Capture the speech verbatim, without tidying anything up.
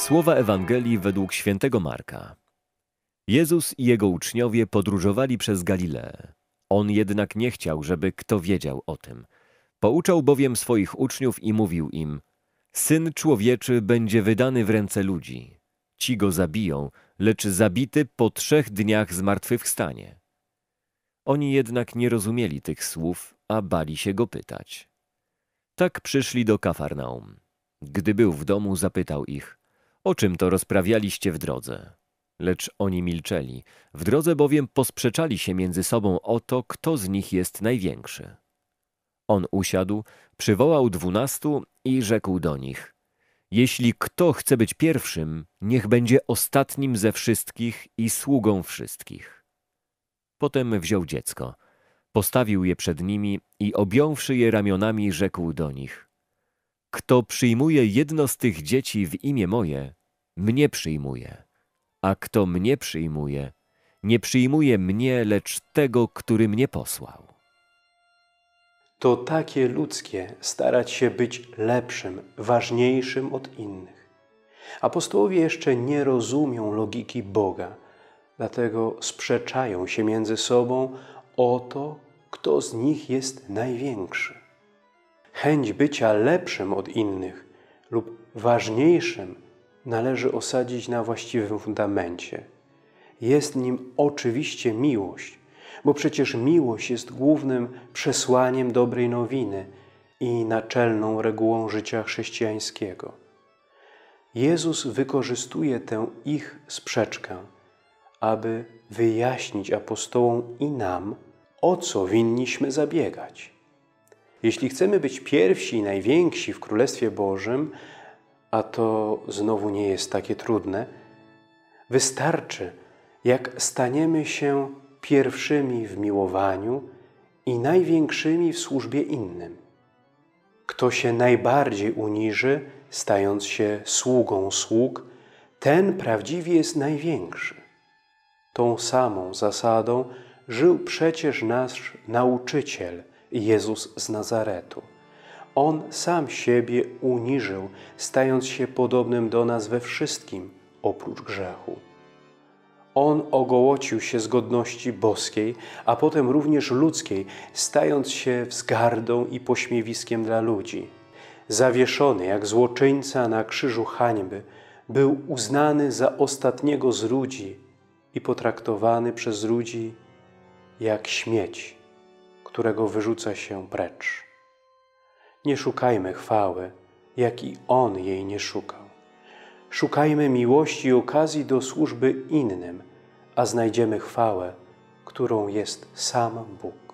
Słowa Ewangelii według Świętego Marka. Jezus i Jego uczniowie podróżowali przez Galileę. On jednak nie chciał, żeby kto wiedział o tym. Pouczał bowiem swoich uczniów i mówił im: Syn Człowieczy będzie wydany w ręce ludzi. Ci go zabiją, lecz zabity po trzech dniach zmartwychwstanie. Oni jednak nie rozumieli tych słów, a bali się go pytać. Tak przyszli do Kafarnaum. Gdy był w domu, zapytał ich: O czym to rozprawialiście w drodze? Lecz oni milczeli. W drodze bowiem posprzeczali się między sobą o to, kto z nich jest największy. On usiadł, przywołał dwunastu i rzekł do nich: Jeśli kto chce być pierwszym, niech będzie ostatnim ze wszystkich i sługą wszystkich. Potem wziął dziecko, postawił je przed nimi i objąwszy je ramionami, rzekł do nich: Kto przyjmuje jedno z tych dzieci w imię moje, mnie przyjmuje. A kto mnie przyjmuje, nie przyjmuje mnie, lecz tego, który mnie posłał. To takie ludzkie starać się być lepszym, ważniejszym od innych. Apostołowie jeszcze nie rozumią logiki Boga, dlatego sprzeczają się między sobą o to, kto z nich jest największy. Chęć bycia lepszym od innych lub ważniejszym należy osadzić na właściwym fundamencie. Jest nim oczywiście miłość, bo przecież miłość jest głównym przesłaniem dobrej nowiny i naczelną regułą życia chrześcijańskiego. Jezus wykorzystuje tę ich sprzeczkę, aby wyjaśnić apostołom i nam, o co winniśmy zabiegać. Jeśli chcemy być pierwsi i najwięksi w Królestwie Bożym, a to znowu nie jest takie trudne, wystarczy, jak staniemy się pierwszymi w miłowaniu i największymi w służbie innym. Kto się najbardziej uniży, stając się sługą sług, ten prawdziwie jest największy. Tą samą zasadą żył przecież nasz nauczyciel, Jezus z Nazaretu. On sam siebie uniżył, stając się podobnym do nas we wszystkim, oprócz grzechu. On ogołocił się z godności boskiej, a potem również ludzkiej, stając się wzgardą i pośmiewiskiem dla ludzi. Zawieszony jak złoczyńca na krzyżu hańby, był uznany za ostatniego z ludzi i potraktowany przez ludzi jak śmieć, którego wyrzuca się precz. Nie szukajmy chwały, jak i On jej nie szukał. Szukajmy miłości i okazji do służby innym, a znajdziemy chwałę, którą jest sam Bóg.